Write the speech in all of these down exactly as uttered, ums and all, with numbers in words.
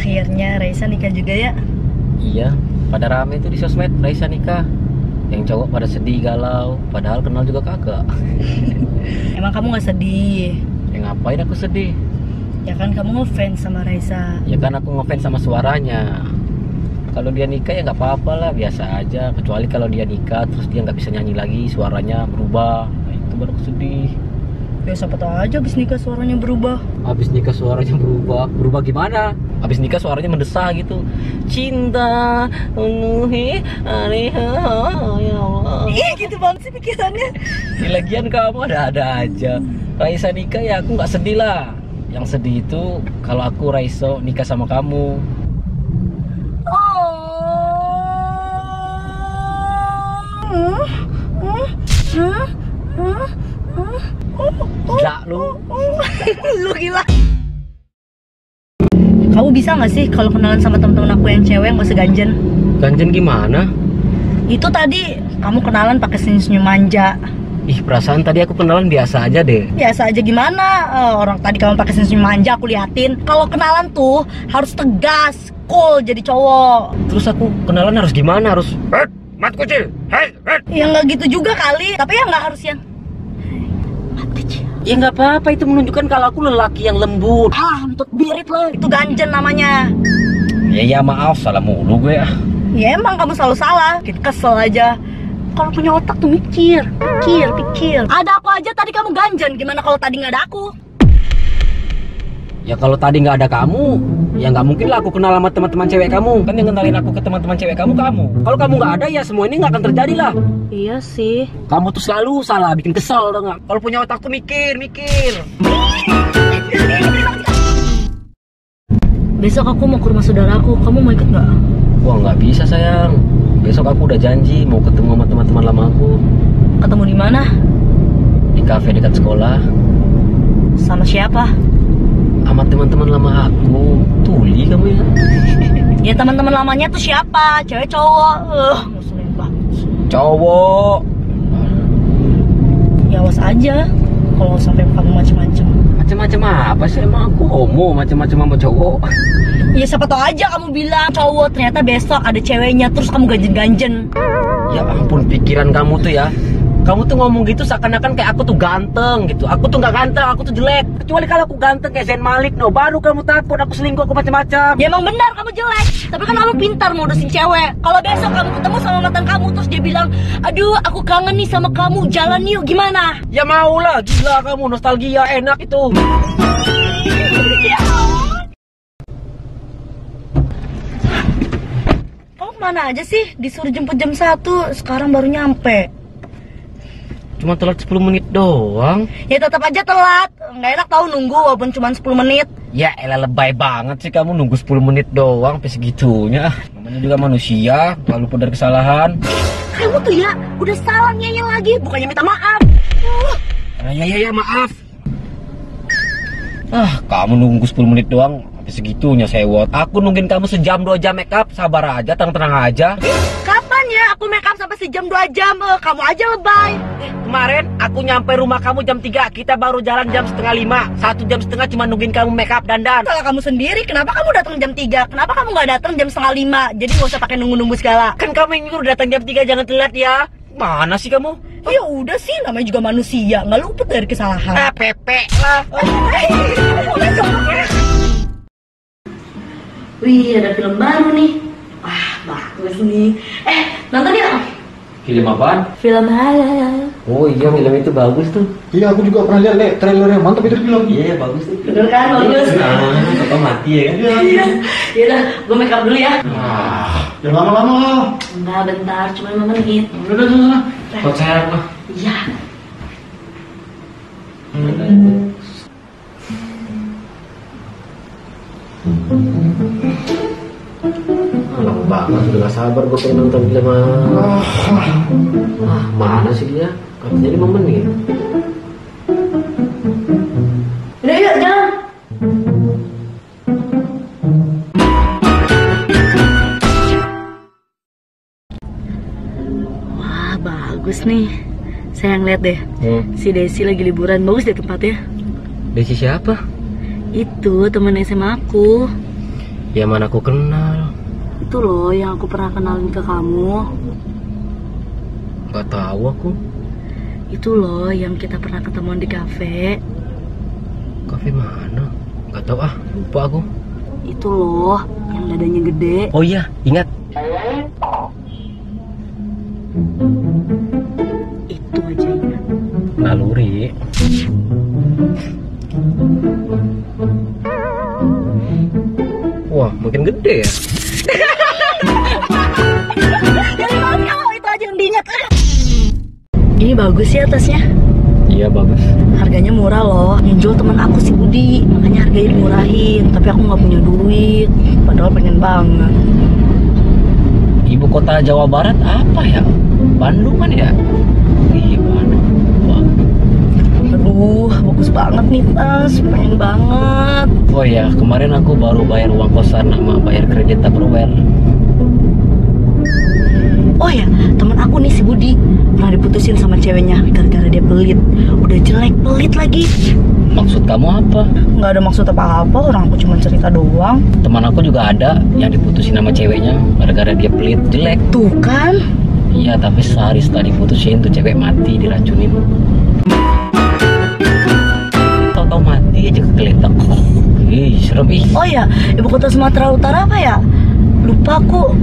akhirnya Raisa nikah juga ya? Iya, pada rame itu di sosmed Raisa nikah. Yang cowok pada sedih galau, padahal kenal juga kagak. Emang kamu gak sedih? Ya ngapain aku sedih? Ya kan kamu ngefans sama Raisa. Ya kan aku ngefans sama suaranya. Kalau dia nikah ya nggak apa-apa lah, biasa aja. Kecuali kalau dia nikah terus dia nggak bisa nyanyi lagi, suaranya berubah, nah, itu baru sedih. Ya siapa tahu aja abis nikah suaranya berubah. Abis nikah suaranya berubah, berubah gimana? Abis nikah suaranya mendesah gitu. Cinta, unuhi, aniha, ya Allah. Iya gitu banget sih pikirannya. Di lagian kamu ada-ada aja. Raisa nikah ya aku nggak sedih lah. Yang sedih itu kalau aku Raisa nikah sama kamu. Gila lu. Lu gila. Kamu bisa gak sih kalau kenalan sama temen-temen aku yang cewek yang masih ganjen? Ganjen gimana? Itu tadi kamu kenalan pakai senyum-senyum manja. Ih, perasaan tadi aku kenalan biasa aja deh. Biasa aja gimana? Uh, orang tadi kamu pakai senyum manja aku liatin. Kalau kenalan tuh harus tegas, cool jadi cowok. Terus aku kenalan harus gimana? Harus mat kecil. Hei, ya nggak gitu juga kali. Tapi ya nggak harus yang mat kecil. Ya nggak apa-apa, itu menunjukkan kalau aku lelaki yang lembut. Ah, untuk birit loh. Itu ganjen namanya. Ya ya maaf, salah mulu gue ya. Ya emang kamu selalu salah. Kesel aja. Kalau punya otak tuh mikir, mikir, pikir. Ada aku aja tadi kamu ganjen, gimana kalau tadi nggak ada aku? Ya kalau tadi nggak ada kamu, ya nggak mungkin lah aku kenal sama teman-teman cewek kamu. Kan yang kenalin aku ke teman-teman cewek kamu kamu. Kalau kamu nggak ada ya semua ini nggak akan terjadi lah. Iya sih. Kamu tuh selalu salah, bikin kesel dong. Kalau punya otak tuh mikir, mikir. Besok aku mau ke rumah saudaraku, kamu mau ikut nggak? Wah nggak bisa sayang. Besok aku udah janji mau ketemu sama teman-teman lama aku. Ketemu di mana? Di kafe dekat sekolah. Sama siapa? Sama teman-teman lama aku. Tuli kamu ya? Ya teman-teman lamanya tuh siapa? Cewek cowok? Uh, ngeselin banget. Cowok. Ya awas aja kalau sampai kamu macem-macem. Macem-macem apa sih emang aku homo macem-macem sama cowok? Ya siapa tau aja kamu bilang cowok, ternyata besok ada ceweknya terus kamu ganjen-ganjen. Ya ampun pikiran kamu tuh ya. Kamu tuh ngomong gitu seakan-akan kayak aku tuh ganteng gitu. Aku tuh gak ganteng, aku tuh jelek. Kecuali kalau aku ganteng kayak Zain Malik no, baru kamu takut aku selingkuh, aku macam-macam. Ya emang benar kamu jelek, tapi kan kamu pintar modusin cewek. Kalau besok kamu ketemu sama mantan kamu terus dia bilang, aduh aku kangen nih sama kamu, jalan yuk, gimana? Ya maulah, gila kamu, nostalgia enak itu. Mana aja sih, disuruh jemput jam satu, sekarang baru nyampe. Cuma telat sepuluh menit doang. Ya tetap aja telat, nggak enak tahu nunggu walaupun cuma sepuluh menit. Ya elah lebay banget sih kamu nunggu sepuluh menit doang, sampai segitunya. Namanya juga manusia, walaupun dari kesalahan. Kamu tuh ya, udah salah nyayang lagi, bukannya minta maaf. uh. Ya ya ya maaf. Ah, kamu nunggu sepuluh menit doang segitunya sewot. Aku nungguin kamu sejam dua jam make up, sabar aja, tenang-tenang aja. Kapan ya aku make up sampai sejam dua jam? Kamu aja lebay. Kemarin aku nyampe rumah kamu jam tiga, kita baru jalan jam setengah lima. Satu jam setengah cuma nungguin kamu make up dandan. Salah kamu sendiri, kenapa kamu datang jam tiga? Kenapa kamu nggak datang jam setengah lima? Jadi nggak usah pakai nunggu-nunggu segala. Kan kamu yang nyuruh datang jam tiga, jangan telat ya. Mana sih kamu? Ya udah sih, namanya juga manusia, nggak luput dari kesalahan. Ah, pepe lah. Wih, ada film baru nih. Wah, bagus nih. Eh, nonton ya? Film apaan? Film halal. Oh iya, film itu bagus tuh. Iya, aku juga pernah lihat, Lek. Trailernya mantap itu film. Iya, bagus tuh. Bener kan, bagus? Nah, apa mati ya kan? Iya. Iya dah, gue make up dulu ya. Nah, jangan lama-lama. Enggak, bentar. Cuma lima menit. Udah, udah, udah. Kau sayang lah. Iya. Lama banget, udah gak sabar gue pengen nonton film. Ah, mana sih dia? Katanya lima menit. Udah yuk, jalan. Wah, bagus nih. Saya ngeliat deh, hmm. si Desi lagi liburan, bagus deh tempatnya. Desi siapa? Itu temen S M A aku. Dia mana aku kenal. Itu loh yang aku pernah kenalin ke kamu. Gak tahu aku. Itu loh yang kita pernah ketemuan di kafe. Kafe mana? Gak tahu ah, lupa aku. Itu loh yang dadanya gede. Oh iya, ingat. Itu aja ingat. Naluri. Wah, makin gede ya. Itu aja yang diingat. Ini bagus ya atasnya. Iya bagus. Harganya murah loh. Injol teman aku si Budi, makanya harganya dimurahin. Tapi aku nggak punya duit. Padahal pengen banget. Ibu kota Jawa Barat apa ya? Bandungan ya? Iya Bandung. Aduh, bagus banget nih tas, pengen banget. Oh ya, kemarin aku baru bayar uang kosan sama bayar kredit Tupperware. Oh ya, teman aku nih si Budi pernah diputusin sama ceweknya gara-gara dia pelit. Udah jelek pelit lagi. Maksud kamu apa? Nggak ada maksud apa-apa, orang aku cuma cerita doang. Teman aku juga ada yang diputusin sama ceweknya gara-gara dia pelit jelek. Tuh kan? Iya, tapi sehari setelah diputusin tuh cewek mati diracunin. Tahu mati aja kegeletak. Ih, serem ih. Oh ya, ibu kota Sumatera Utara apa ya? Lupa aku.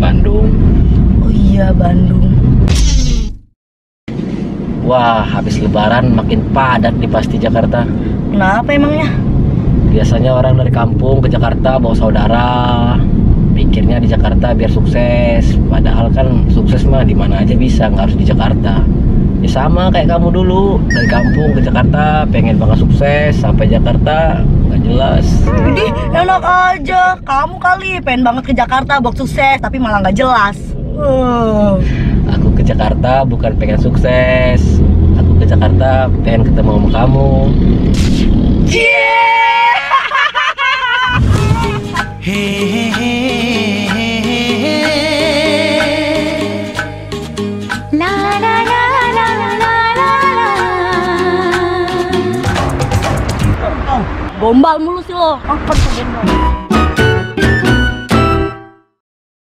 Bandung. Oh iya, Bandung. Wah, habis lebaran makin padat nih pasti Jakarta. Kenapa emangnya? Biasanya orang dari kampung ke Jakarta bawa saudara. Pikirnya di Jakarta biar sukses. Padahal kan sukses mah di mana aja bisa, nggak harus di Jakarta. Ya sama kayak kamu dulu, dari kampung ke Jakarta, pengen banget sukses, sampai Jakarta nggak jelas. Jadi enak aja, kamu kali pengen banget ke Jakarta buat sukses, tapi malah nggak jelas. uh. Aku ke Jakarta bukan pengen sukses, aku ke Jakarta pengen ketemu sama kamu. Yeah! Gombal mulu sih lo, apa tuh gendong.